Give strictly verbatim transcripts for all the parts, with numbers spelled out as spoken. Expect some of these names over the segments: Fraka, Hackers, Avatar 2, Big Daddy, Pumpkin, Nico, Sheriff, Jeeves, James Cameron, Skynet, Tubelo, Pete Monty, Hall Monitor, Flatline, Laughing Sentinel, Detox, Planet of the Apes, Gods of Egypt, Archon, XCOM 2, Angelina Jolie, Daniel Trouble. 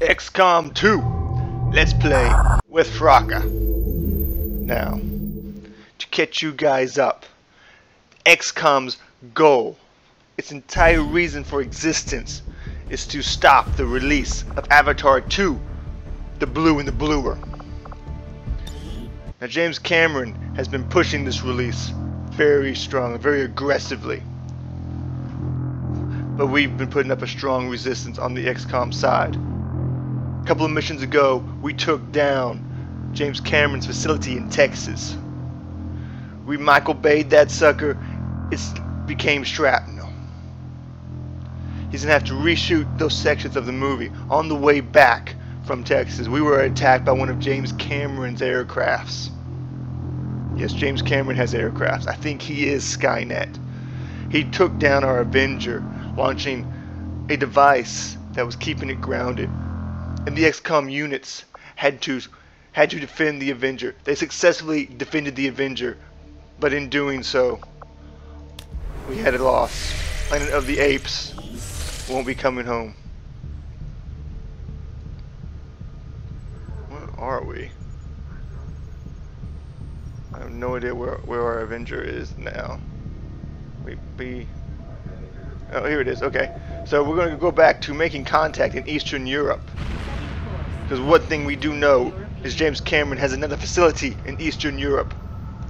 X COM two, let's play with Fraka. Now, to catch you guys up, X COM's goal, its entire reason for existence, is to stop the release of Avatar two, the blue and the bluer. Now, James Cameron has been pushing this release very strong, very aggressively. But we've been putting up a strong resistance on the X COM side. A couple of missions ago, we took down James Cameron's facility in Texas. We Michael Bay'd that sucker, it became shrapnel. He's gonna have to reshoot those sections of the movie. On the way back from Texas, we were attacked by one of James Cameron's aircrafts. Yes, James Cameron has aircrafts. I think he is Skynet. He took down our Avenger, launching a device that was keeping it grounded, and the X COM units had to had to defend the Avenger. They successfully defended the Avenger, but in doing so, we had a loss. Planet of the Apes won't be coming home. Where are we? I have no idea where where our Avenger is now. We'd be. Oh, here it is. Okay, so we're going to go back to making contact in Eastern Europe, because one thing we do know is James Cameron has another facility in Eastern Europe.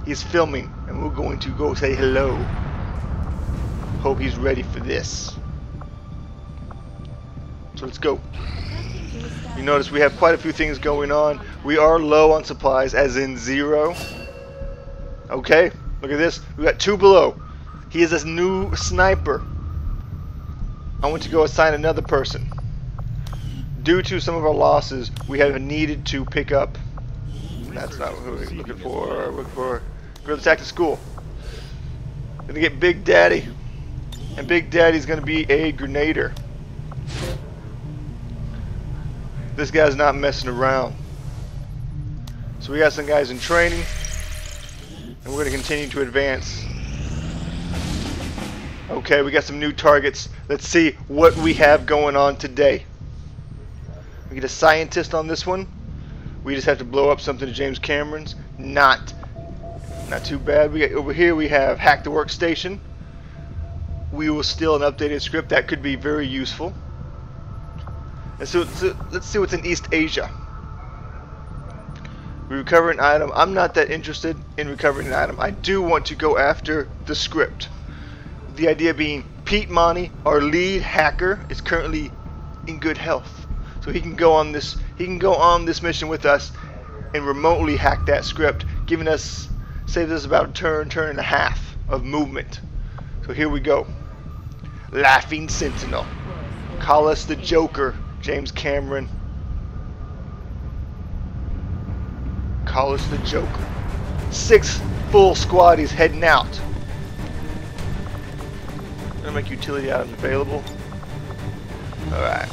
He's filming, and we're going to go say hello. Hope he's ready for this. So let's go. You notice we have quite a few things going on. We are low on supplies, as in zero. Okay, look at this. We got Tubelo. He is this new sniper. I want to go assign another person. Due to some of our losses, we have needed to pick up. That's not who we're looking for. We're looking for guerrilla tactics school. Gonna get Big Daddy, and Big Daddy's gonna be a grenadier. This guy's not messing around. So we got some guys in training, and we're gonna continue to advance. Okay, we got some new targets. Let's see what we have going on today. We get a scientist on this one. We just have to blow up something to James Cameron's. Not, not too bad. We got, over here we have Hack the Workstation. We will steal an updated script. That could be very useful. And so, so let's see what's in East Asia. We recover an item. I'm not that interested in recovering an item. I do want to go after the script. The idea being, Pete Monty, our lead hacker, is currently in good health, so he can go on this he can go on this mission with us and remotely hack that script, giving us saves us about a turn, turn and a half of movement. So here we go. Laughing Sentinel. Call us the Joker, James Cameron. Call us the Joker. Six full squaddies heading out. Gonna make utility items available. Alright.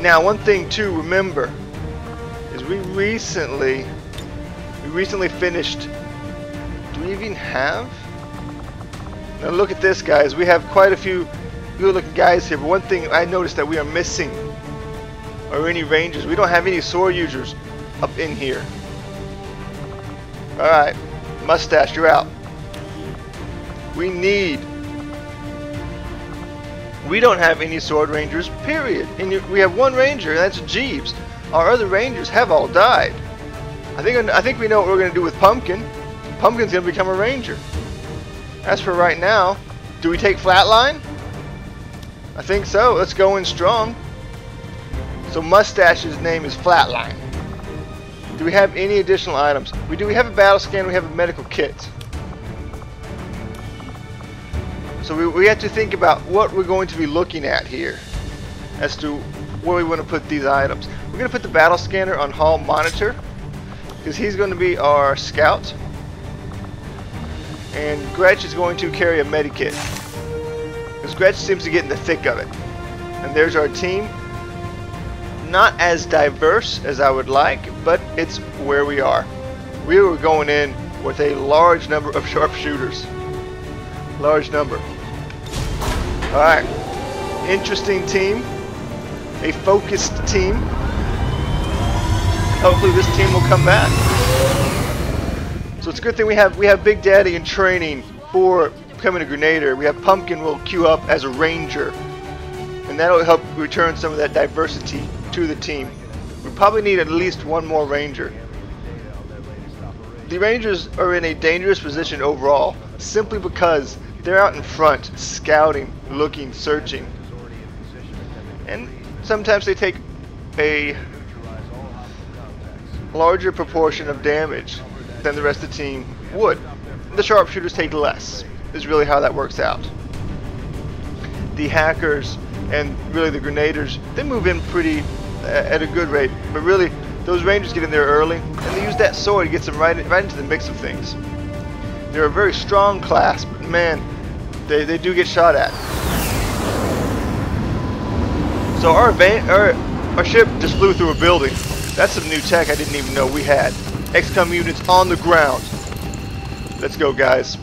Now, one thing to remember is we recently we recently finished. Do we even have? Now look at this, guys. We have quite a few good-looking guys here, but one thing I noticed that we are missing are any rangers. We don't have any sword users up in here. Alright. Mustache, you're out. We need We don't have any sword rangers, period. And we have one ranger, and that's Jeeves. Our other rangers have all died. I think I think we know what we're going to do with Pumpkin. Pumpkin's going to become a ranger. As for right now, do we take Flatline? I think so. Let's go in strong. So Mustache's name is Flatline. Do we have any additional items? We do. We have a battle scan. We have a medical kit. So we, we have to think about what we're going to be looking at here as to where we want to put these items. We're going to put the battle scanner on Hall Monitor because he's going to be our scout, and Gretch is going to carry a medikit because Gretch seems to get in the thick of it. And there's our team. Not as diverse as I would like, but it's where we are. We were going in with a large number of sharpshooters. Large number. Alright. Interesting team. A focused team. hopefully this team will come back. So it's a good thing we have we have Big Daddy in training for becoming a Grenadier. We have Pumpkin will queue up as a Ranger, and that'll help return some of that diversity to the team. We probably need at least one more Ranger. The Rangers are in a dangerous position overall, simply because they're out in front, scouting, looking, searching. And sometimes they take a larger proportion of damage than the rest of the team would. The sharpshooters take less, is really how that works out. The hackers and really the grenadiers, they move in pretty uh, at a good rate, but really those Rangers get in there early, and they use that sword. It gets them right, in, right into the mix of things. They're a very strong class, but man, they, they do get shot at. So our, our, our ship just flew through a building. That's some new tech I didn't even know we had. X COM units on the ground. Let's go, guys.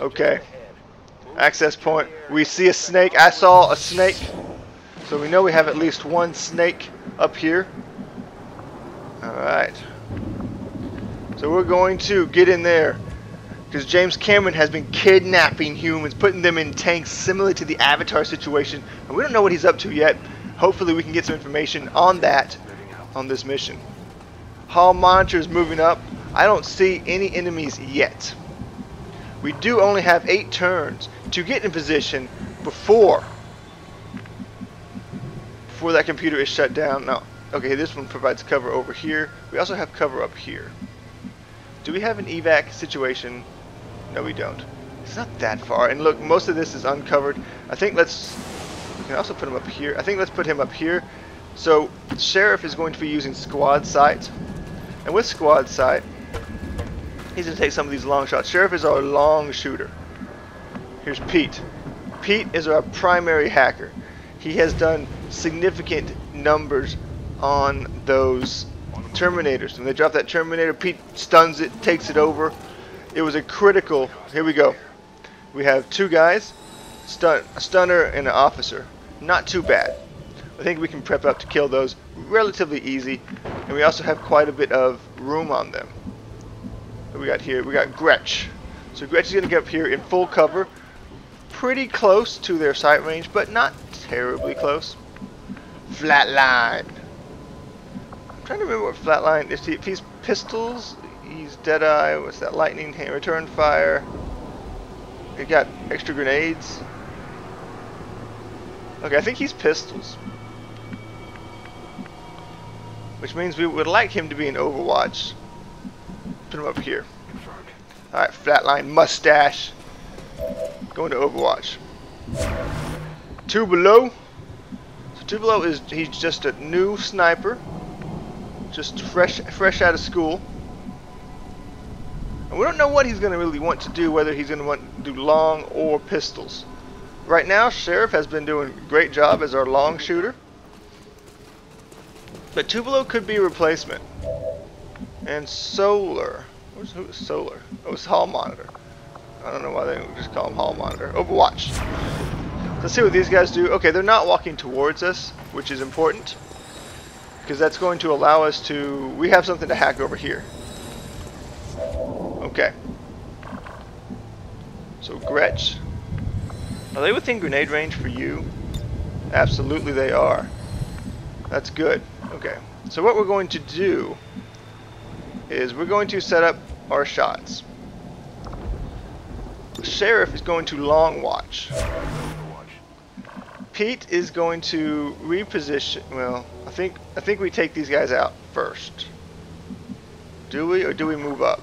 Okay. Access point. We see a snake. I saw a snake. So we know we have at least one snake up here. Alright. So we're going to get in there, because James Cameron has been kidnapping humans, putting them in tanks similar to the Avatar situation. And we don't know what he's up to yet. Hopefully we can get some information on that on this mission. Hall Monitor is moving up. I don't see any enemies yet. We do only have eight turns to get in position before before that computer is shut down. No, okay, this one provides cover over here. We also have cover up here. Do we have an evac situation? No, we don't. It's not that far, and look, most of this is uncovered. I think let's we can also put him up here. I think let's put him up here. So Sheriff is going to be using squad sight, and with squad sight he's gonna take some of these long shots. Sheriff is our long shooter. Here's Pete. Pete is our primary hacker. He has done significant numbers on those Terminators. When they drop that Terminator, Pete stuns it, takes it over. It was a critical. Here we go. We have two guys, stun, a stunner and an officer. Not too bad. I think we can prep up to kill those relatively easy, and we also have quite a bit of room on them. What we got here? We got Gretch. So Gretch is going to get up here in full cover, pretty close to their sight range, but not terribly close. Flatline. I'm trying to remember what Flatline is. If he's pistols, he's Deadeye. What's that? Lightning hand return fire. He got extra grenades. Okay, I think he's pistols, which means we would like him to be an Overwatch. Put him up here. All right, Flatline mustache going to Overwatch. Tubelo. So Tubelo is he's just a new sniper. Just fresh fresh out of school, and we don't know what he's going to really want to do, whether he's going to want to do long or pistols. Right now Sheriff has been doing a great job as our long shooter, but Tubelo could be a replacement. And Solar, who's who is Solar? Oh, it's Hall Monitor. I don't know why they just call him Hall Monitor. Overwatch. Let's see what these guys do. Okay, they're not walking towards us, which is important, because that's going to allow us to... we have something to hack over here. Okay. So Gretch. Are they within grenade range for you? Absolutely they are. That's good. Okay. So what we're going to do is we're going to set up our shots. The Sheriff is going to long watch. Pete is going to reposition. Well, I think I think we take these guys out first. Do we, or do we move up?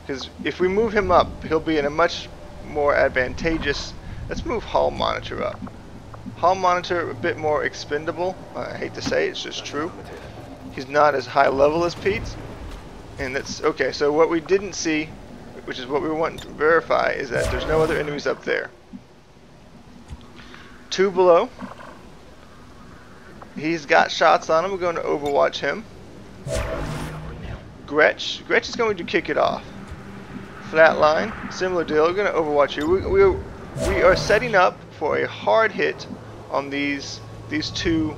Because if we move him up, he'll be in a much more advantageous. Let's move Hall Monitor up. Hall Monitor a bit more expendable. I hate to say it, it's just true. He's not as high level as Pete, and that's okay. So what we didn't see, which is what we want to verify, is that there's no other enemies up there. Tubelo, he's got shots on him. We're going to overwatch him. Gretch, Gretch is going to kick it off. Flatline, similar deal. We're going to overwatch you. We, we, we are setting up for a hard hit on these these two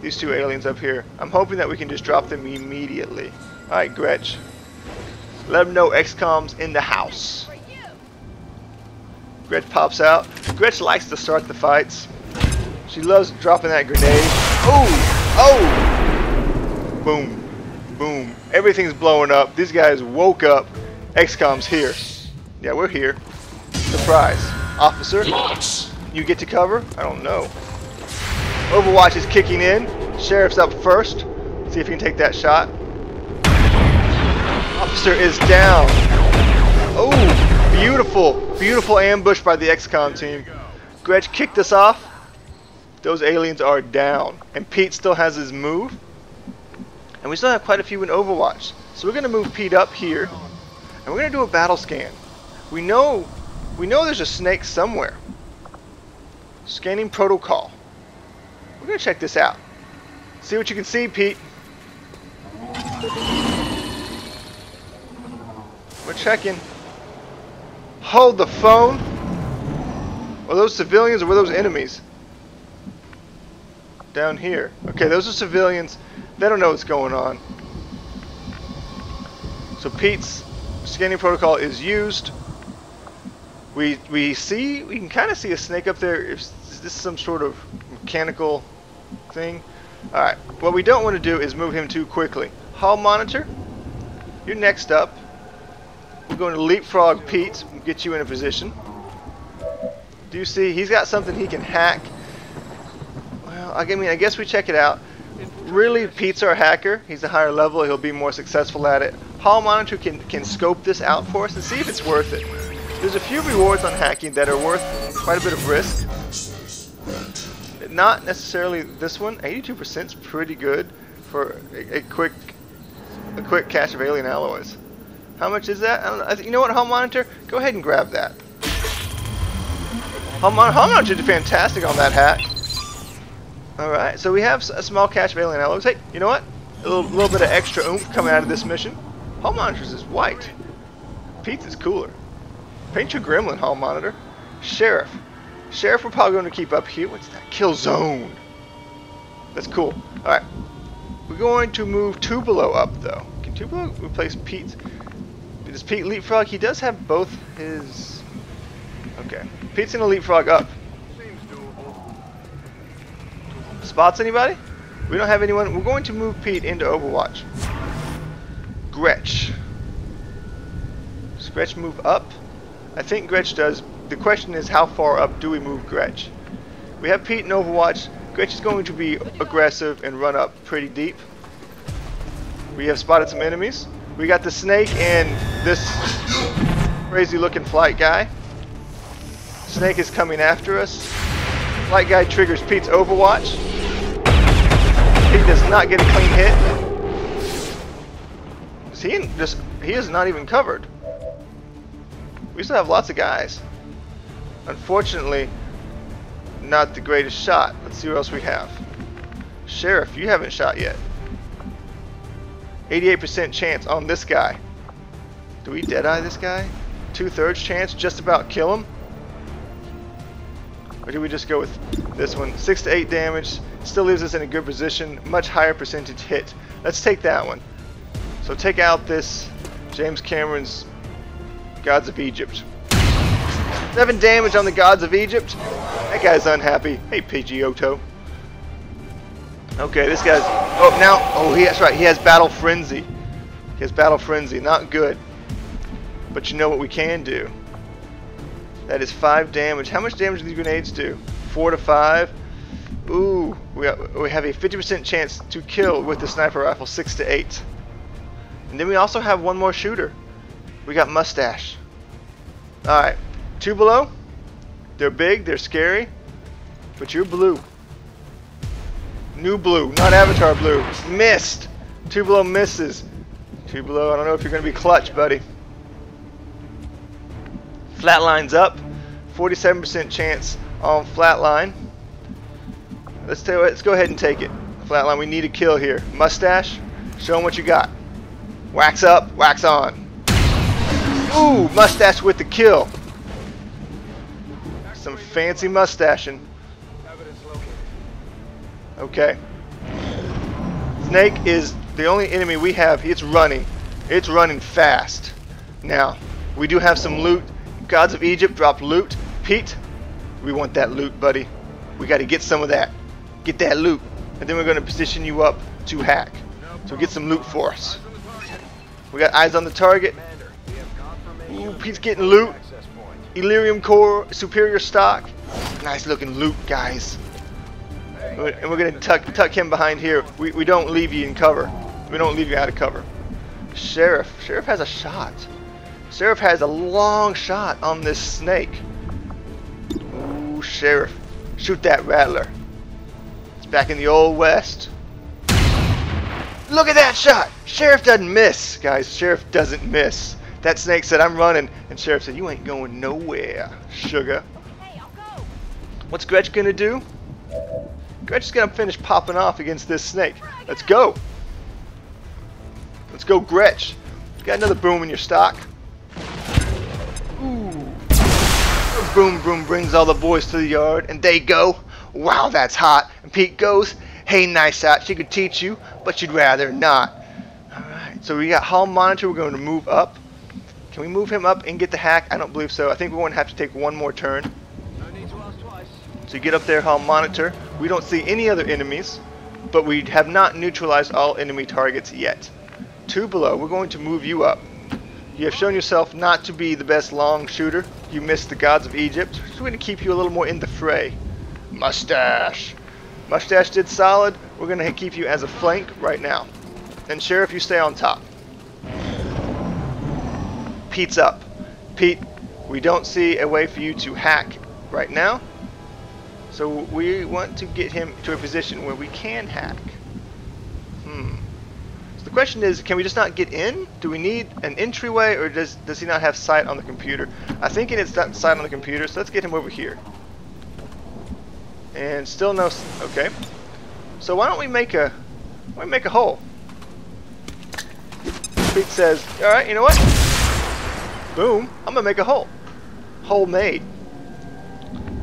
these two aliens up here. I'm hoping that we can just drop them immediately. Alright, Gretch. Let them know X COM's in the house. Gretch pops out. Gretch likes to start the fights. She loves dropping that grenade. Oh! Oh! Boom. Boom. Everything's blowing up. These guys woke up. X COM's here. Yeah, we're here. Surprise. Officer, you get to cover? I don't know. Overwatch is kicking in. Sheriff's up first. See if you can take that shot. Officer is down. Oh, beautiful. Beautiful ambush by the X COM team. Gretch kicked us off. Those aliens are down. And Pete still has his move. And we still have quite a few in Overwatch. So we're going to move Pete up here. And we're going to do a battle scan. We know, we know there's a snake somewhere. Scanning protocol. We're going to check this out. See what you can see, Pete. We're checking. Hold the phone. Are those civilians or were those enemies? Down here. Okay, those are civilians. They don't know what's going on. So Pete's scanning protocol is used. We we see we can kind of see a snake up there. Is this some sort of mechanical thing? All right. What we don't want to do is move him too quickly. Hall Monitor, you're next up. We're going to leapfrog Pete and get you in a position. Do you see? He's got something he can hack. I mean, I guess we check it out. Really, Pete's our hacker. He's a higher level. He'll be more successful at it. Hall Monitor can, can scope this out for us and see if it's worth it. There's a few rewards on hacking that are worth quite a bit of risk. Not necessarily this one. eighty-two percent is pretty good for a, a quick a quick cache of alien alloys. How much is that? I don't know. I th you know what, Hall Monitor? Go ahead and grab that. Hall, Mon Hall Monitor did fantastic on that hack. Alright, so we have a small cache of alien alloys. Hey, you know what? A little, little bit of extra oomph coming out of this mission. Hall Monitor's is white. Pete's is cooler. Paint your gremlin, Hall Monitor. Sheriff. Sheriff, we're probably going to keep up here. What's that? Kill zone. That's cool. Alright. We're going to move Tubelo up, though. Can Tubelo replace Pete's? Does Pete leapfrog? He does have both his... Okay. Pete's going to leapfrog up. Spots anybody? We don't have anyone. We're going to move Pete into Overwatch. Gretch. Does Gretch move up? I think Gretch does. The question is, how far up do we move Gretch? We have Pete in Overwatch. Gretch is going to be aggressive and run up pretty deep. We have spotted some enemies. We got the snake and this crazy looking flight guy. Snake is coming after us. Flight guy triggers Pete's Overwatch. Pete does not get a clean hit. Is he in this? He is not even covered. We still have lots of guys. Unfortunately, not the greatest shot. Let's see what else we have. Sheriff, you haven't shot yet. eighty-eight percent chance on this guy. Do we dead-eye this guy? Two-thirds chance, just about kill him. Or do we just go with this one? Six to eight damage. Still leaves us in a good position. Much higher percentage hit. Let's take that one. So take out this James Cameron's Gods of Egypt. Seven damage on the Gods of Egypt. That guy's unhappy. Hey, P G Oto. Okay, this guy's... Oh, now... Oh, he, that's right. He has Battle Frenzy. He has Battle Frenzy. Not good. But you know what we can do. That is five damage. How much damage do these grenades do? Four to five. Ooh, we have a fifty percent chance to kill with the sniper rifle, six to eight. And then we also have one more shooter. We got Mustache. All right, Tubelo. They're big, they're scary, but you're blue. New blue, not Avatar blue. Missed. Tubelo misses. Tubelo, I don't know if you're going to be clutch, buddy. Flatline's up, forty-seven percent chance on Flatline. Let's tell you what, let's go ahead and take it. Flatline, we need a kill here. Mustache, show him what you got. Wax up, wax on. Ooh, Mustache with the kill. Some fancy mustaching. Okay. Snake is the only enemy we have. It's running. It's running fast. Now, we do have some loot. Gods of Egypt dropped loot. Pete, we want that loot, buddy. We got to get some of that. Get that loot. And then we're going to position you up to hack. So get some loot for us. We got eyes on the target. Ooh, Pete's getting loot. Illyrium core, superior stock. Nice looking loot, guys. And we're going to tuck, tuck him behind here. We, we don't leave you in cover. We don't leave you out of cover. Sheriff. Sheriff has a shot. Sheriff has a long shot on this snake. Ooh, Sheriff. Shoot that rattler. It's back in the old west. Look at that shot! Sheriff doesn't miss, guys. Sheriff doesn't miss. That snake said, I'm running. And Sheriff said, you ain't going nowhere, sugar. Okay, I'll go. What's Gretch going to do? Gretch's going to finish popping off against this snake. Let's go. Let's go, Gretch. You got another boom in your stock. Ooh. Boom, boom brings all the boys to the yard, and they go. Wow, that's hot. And Pete goes, hey, nice shot. She could teach you, but you'd rather not. All right, so we got Hall Monitor. We're going to move up. Can we move him up and get the hack? I don't believe so. I think we're going to have to take one more turn. No need to ask twice. So get up there, Hall Monitor. We don't see any other enemies, but we have not neutralized all enemy targets yet. Tubelo, we're going to move you up. You have shown yourself not to be the best long shooter. You missed the Gods of Egypt. So we're going to keep you a little more in the fray. Mustache. Mustache did solid. We're going to keep you as a flank right now. And Sheriff, you stay on top. Pete's up. Pete, we don't see a way for you to hack right now. So we want to get him to a position where we can hack. Hmm. So the question is, can we just not get in? Do we need an entryway, or does, does he not have sight on the computer? I think it's not sight on the computer, so let's get him over here. And still no... Okay. So why don't we make a... Why don't we make a hole? Pete says, alright, you know what? Boom. I'm going to make a hole. Hole made.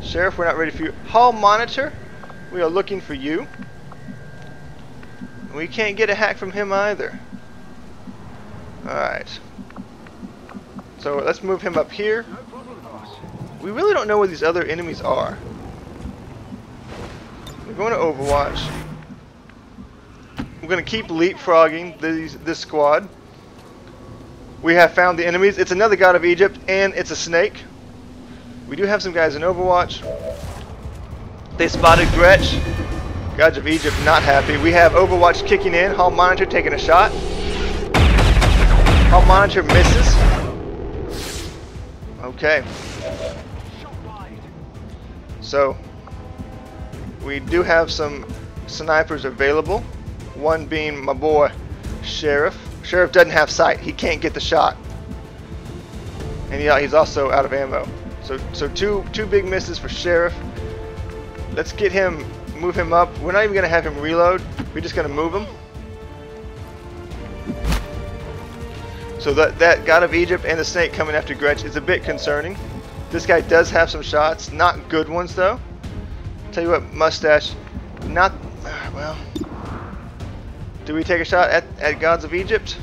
Sheriff, we're not ready for you. Hall Monitor, we are looking for you. We can't get a hack from him either. Alright. So let's move him up here. We really don't know where these other enemies are. We're going to Overwatch. We're going to keep leapfrogging these, this squad. We have found the enemies. It's another God of Egypt, and it's a snake. We do have some guys in Overwatch. They spotted Gretch. Gods of Egypt not happy. We have Overwatch kicking in. Hall Monitor taking a shot. Hall Monitor misses. Okay. So, we do have some snipers available. One being my boy, Sheriff. Sheriff doesn't have sight. He can't get the shot. And yeah, he's also out of ammo. So, so two two big misses for Sheriff. Let's get him, move him up. We're not even going to have him reload. We're just going to move him. So that, that God of Egypt and the snake coming after Gretch is a bit concerning. This guy does have some shots. Not good ones, though. Tell you what, Mustache. Not... Well... Do we take a shot at, at Gods of Egypt?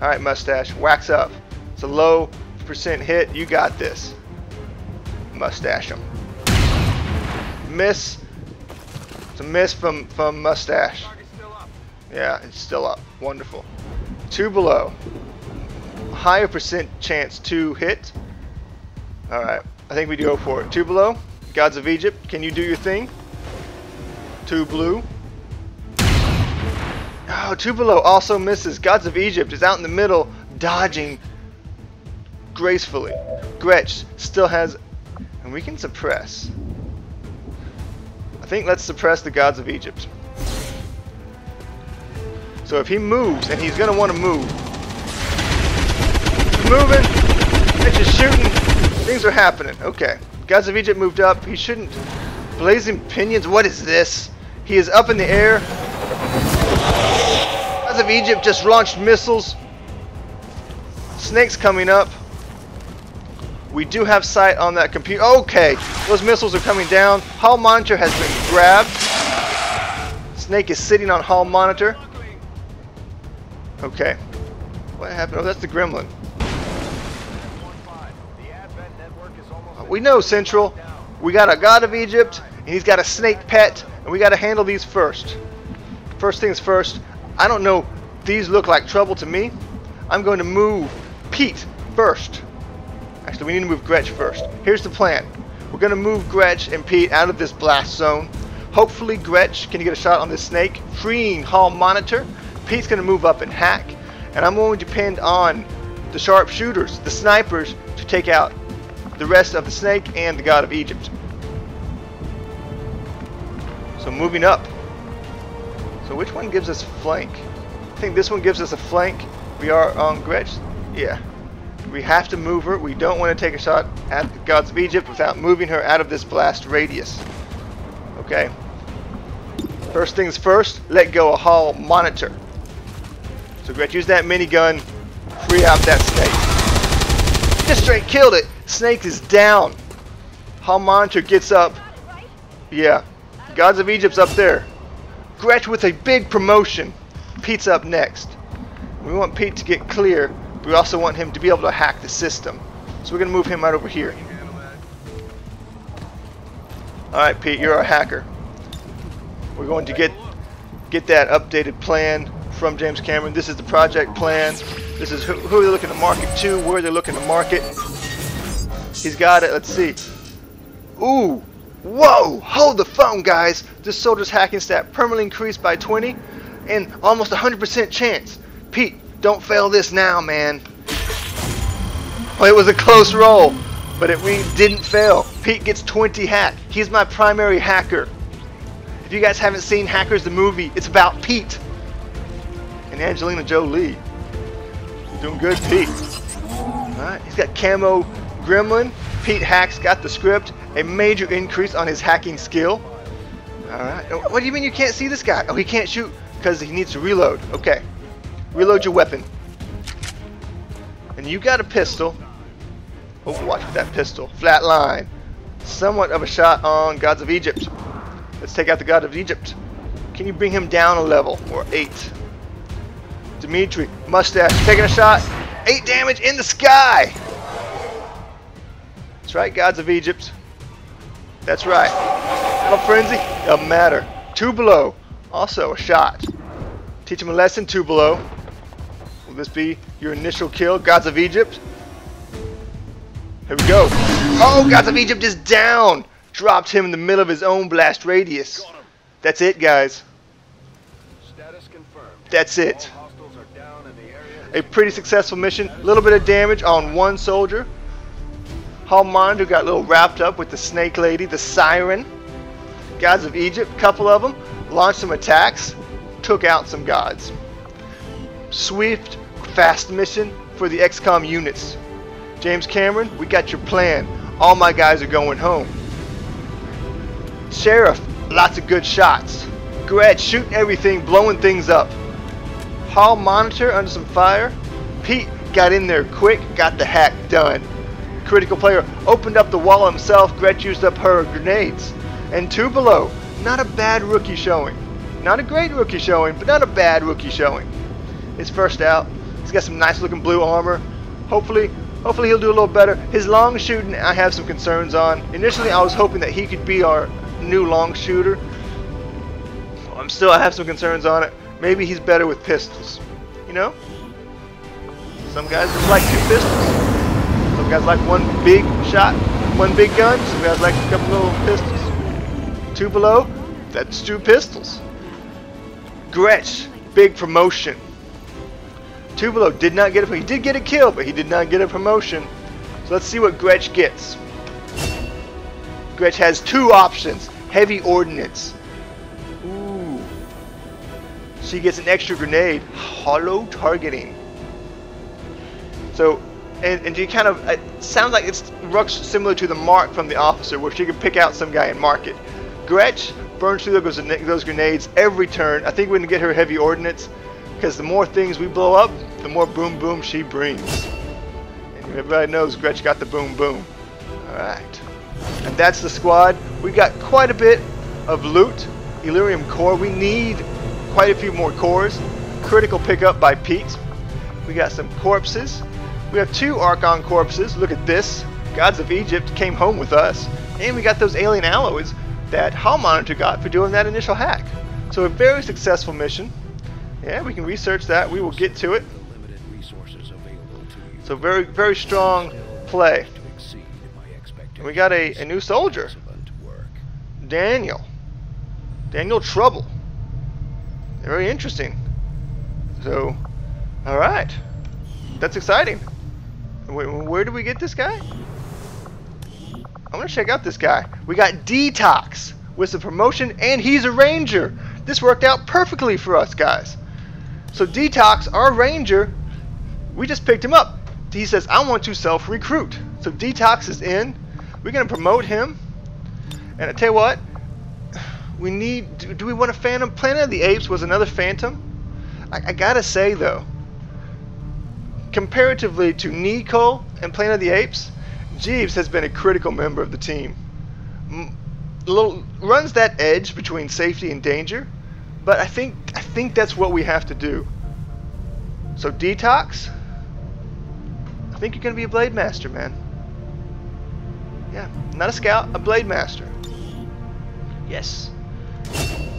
Alright, Mustache. Wax up. It's a low percent hit. You got this. Mustache him. Miss. It's a miss from, from Mustache. Yeah, it's still up. Wonderful. Tubelo. Higher percent chance to hit. Alright, I think we do go for it. Tubelo, Gods of Egypt, can you do your thing? Tubelo. Oh, Tubelo also misses. Gods of Egypt is out in the middle, dodging gracefully. Gretch still has... And we can suppress. I think let's suppress the Gods of Egypt. So if he moves, and he's going to want to move. He's moving. Gretch is shooting. Things are happening. Okay. Gods of Egypt moved up. He shouldn't... Blazing Pinions. What is this? He is up in the air. Gods of Egypt just launched missiles. Snake's coming up. We do have sight on that computer. Okay, those missiles are coming down. Hall Monitor has been grabbed. Snake is sitting on Hall Monitor. Okay. What happened? Oh, that's the gremlin. We know, Central. We got a God of Egypt, and he's got a snake pet, and we got to handle these first. First things first. I don't know. These look like trouble to me. I'm going to move Pete first. Actually, we need to move Gretch first. Here's the plan. We're going to move Gretch and Pete out of this blast zone. Hopefully, Gretch can get a shot on this snake, freeing Hall Monitor. Pete's going to move up and hack. And I'm going to depend on the sharpshooters, the snipers, to take out the rest of the snake and the God of Egypt. So moving up. So which one gives us flank? I think this one gives us a flank. We are on Gretch. Yeah. We have to move her. We don't want to take a shot at the Gods of Egypt without moving her out of this blast radius. Okay. First things first, let go a Hall Monitor. So Gretch, use that minigun. Free out that snake. Just straight killed it. Snake is down. Hall Monitor gets up. Yeah. Gods of Egypt's up there. Gretch with a big promotion. Pete's up next. We want Pete to get clear, but we also want him to be able to hack the system. So we're going to move him right over here. Alright, Pete, you're our hacker. We're going to get get that updated plan from James Cameron. This is the project plan. This is who, who they're looking to market to, where they're looking to market. He's got it. Let's see. Ooh! Whoa! Hold the phone, guys! This soldier's hacking stat permanently increased by twenty and almost one hundred percent chance. Pete, don't fail this now, man. Well, it was a close roll, but it we didn't fail. Pete gets twenty hack. He's my primary hacker. If you guys haven't seen Hackers the movie, it's about Pete and Angelina Jolie. You're doing good, Pete. Alright, he's got camo gremlin. Pete hacks, got the script, a major increase on his hacking skill. Alright, what do you mean you can't see this guy? Oh, he can't shoot because he needs to reload. Okay. Reload your weapon. And you got a pistol. Oh, watch that pistol. Flatline. Somewhat of a shot on Gods of Egypt. Let's take out the God of Egypt. Can you bring him down a level? Or eight. Dimitri. Mustache. Taking a shot. Eight damage in the sky. That's right, Gods of Egypt. That's right. A frenzy. Doesn't matter. Tubelo. Also a shot. Teach him a lesson, Tubelo. Will this be your initial kill, Gods of Egypt? Here we go. Oh, Gods of Egypt is down! Dropped him in the middle of his own blast radius. That's it, guys. Status confirmed. That's it. All hostiles are down in the area. A pretty successful mission. A little bit of damage on one soldier. Hall Monitor got a little wrapped up with the snake lady, the siren. Gods of Egypt, couple of them. Launched some attacks. Took out some gods. Swift, fast mission for the X COM units. James Cameron, we got your plan. All my guys are going home. Sheriff, lots of good shots. Gretch, shooting everything, blowing things up. Hall Monitor under some fire. Pete got in there quick, got the hack done. Critical player opened up the wall himself. Gretch used up her grenades. And Tubelo, not a bad rookie showing. Not a great rookie showing, but not a bad rookie showing. It's first out. He's got some nice looking blue armor. Hopefully, hopefully he'll do a little better. His long shooting, I have some concerns on. Initially, I was hoping that he could be our new long shooter. I'm still, I have some concerns on it. Maybe he's better with pistols. You know? Some guys just like two pistols. Some guys like one big shot, one big gun. Some guys like a couple little pistols. Tubelo, that's two pistols. Gretch, big promotion. Tubelo did not get a he did get a kill, but he did not get a promotion. So let's see what Gretch gets. Gretch has two options. Heavy ordnance. Ooh. She gets an extra grenade. Hollow targeting. So and, and she kind of it sounds like it's similar to the mark from The Officer, where she could pick out some guy and mark it. Gretch burns through those grenades every turn. I think we're going to get her heavy ordnance, because the more things we blow up, the more boom boom she brings. And everybody knows Gretch got the boom boom. Alright. And that's the squad. We got quite a bit of loot. Illyrium core. We need quite a few more cores. Critical pickup by Pete. We got some corpses. We have two Archon corpses. Look at this. Gods of Egypt came home with us. And we got those alien alloys that Hall Monitor got for doing that initial hack. So a very successful mission. Yeah, we can research that. We will get to it. So very, very strong play. And we got a, a new soldier. Daniel. Daniel Trouble. Very interesting. So, alright. That's exciting. Wait, where do we get this guy? I'm going to check out this guy. We got Detox with some promotion, and he's a ranger. This worked out perfectly for us, guys. So Detox, our ranger, we just picked him up. He says, I want to self-recruit. So Detox is in. We're going to promote him. And I tell you what, we need, do, do we want a Phantom? Planet of the Apes was another Phantom. I, I got to say, though, comparatively to Nico and Planet of the Apes, Jeeves has been a critical member of the team. Little, runs that edge between safety and danger, but I think I think that's what we have to do. So Detox, I think you're gonna be a Blade Master, man. Yeah, not a scout, a Blade Master. Yes.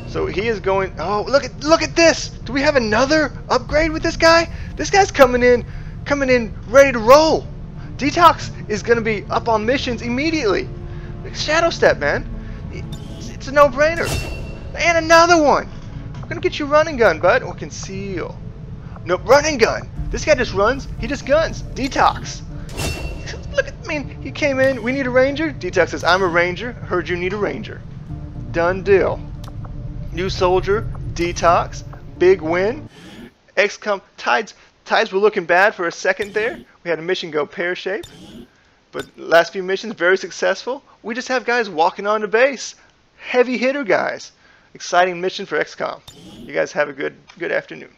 So he is going. Oh, look at look at this! Do we have another upgrade with this guy? This guy's coming in, coming in ready to roll. Detox is going to be up on missions immediately. Shadow Step, man. It's a no-brainer. And another one. We're going to get you running gun, bud. Or conceal. Nope, running gun. This guy just runs. He just guns. Detox. Look, I mean, he came in. We need a ranger. Detox says, I'm a ranger. Heard you need a ranger. Done deal. New soldier. Detox. Big win. X COM. Tides. Tides were looking bad for a second there. We had a mission go pear-shaped, but last few missions, very successful. We just have guys walking on the base. Heavy hitter guys. Exciting mission for X COM. You guys have a good, good afternoon.